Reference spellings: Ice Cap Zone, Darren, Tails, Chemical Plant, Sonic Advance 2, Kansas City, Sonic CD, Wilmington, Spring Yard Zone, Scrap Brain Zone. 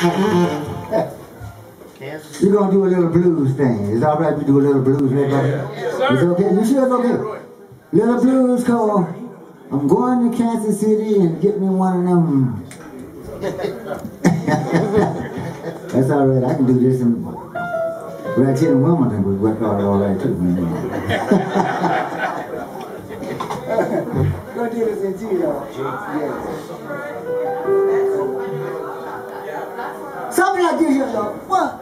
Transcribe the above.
We're going to do a little blues thing. It's all right we do a little blues, right? Yeah. It's okay. You sure it's okay? Little blues called I'm going to Kansas City and get me one of them. That's all right. I can do this in Ratchet and Wilmington was worked out all right too, man. Go do this in G, though. Yes. Somebody like this, though. What?